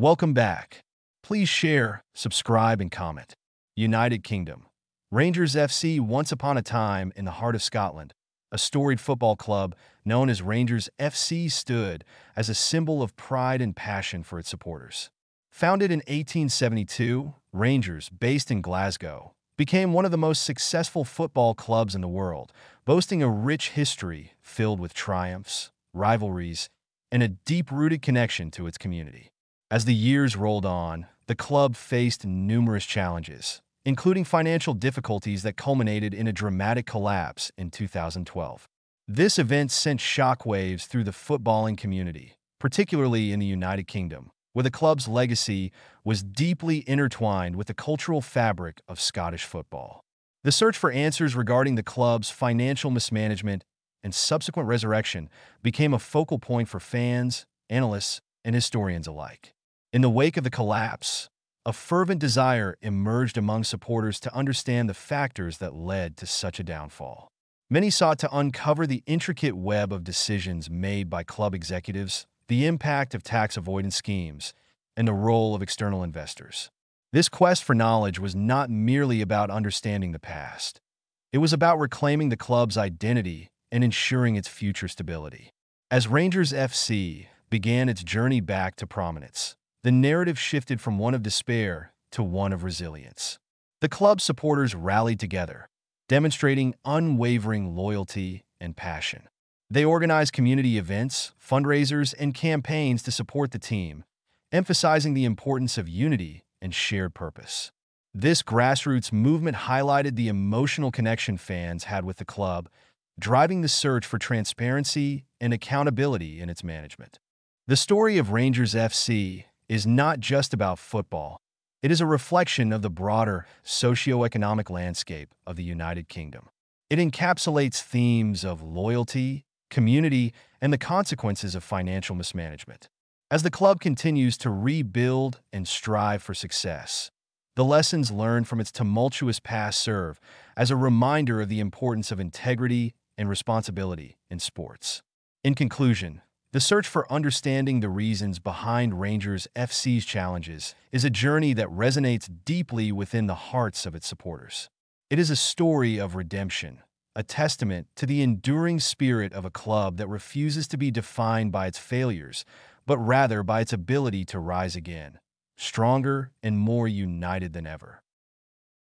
Welcome back. Please share, subscribe, and comment. United Kingdom. Rangers FC, once upon a time in the heart of Scotland, a storied football club known as Rangers FC stood as a symbol of pride and passion for its supporters. Founded in 1872, Rangers, based in Glasgow, became one of the most successful football clubs in the world, boasting a rich history filled with triumphs, rivalries, and a deep-rooted connection to its community. As the years rolled on, the club faced numerous challenges, including financial difficulties that culminated in a dramatic collapse in 2012. This event sent shockwaves through the footballing community, particularly in the United Kingdom, where the club's legacy was deeply intertwined with the cultural fabric of Scottish football. The search for answers regarding the club's financial mismanagement and subsequent resurrection became a focal point for fans, analysts, and historians alike. In the wake of the collapse, a fervent desire emerged among supporters to understand the factors that led to such a downfall. Many sought to uncover the intricate web of decisions made by club executives, the impact of tax avoidance schemes, and the role of external investors. This quest for knowledge was not merely about understanding the past. It was about reclaiming the club's identity and ensuring its future stability. As Rangers FC began its journey back to prominence, the narrative shifted from one of despair to one of resilience. The club's supporters rallied together, demonstrating unwavering loyalty and passion. They organized community events, fundraisers, and campaigns to support the team, emphasizing the importance of unity and shared purpose. This grassroots movement highlighted the emotional connection fans had with the club, driving the search for transparency and accountability in its management. The story of Rangers FC is not just about football. It is a reflection of the broader socio-economic landscape of the United Kingdom. It encapsulates themes of loyalty, community, and the consequences of financial mismanagement. As the club continues to rebuild and strive for success, the lessons learned from its tumultuous past serve as a reminder of the importance of integrity and responsibility in sports. In conclusion, the search for understanding the reasons behind Rangers FC's challenges is a journey that resonates deeply within the hearts of its supporters. It is a story of redemption, a testament to the enduring spirit of a club that refuses to be defined by its failures, but rather by its ability to rise again, stronger and more united than ever.